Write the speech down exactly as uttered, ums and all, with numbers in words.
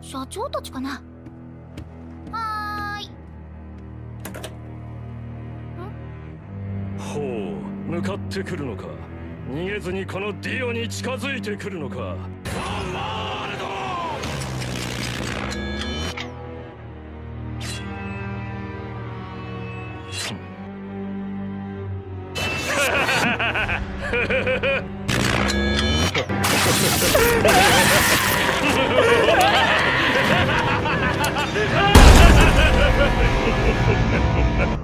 社長たちかな。はーい。ん？ほう、向かってくるのか。逃げずにこのディオに近づいてくるのか。Ha ha ha ha ha!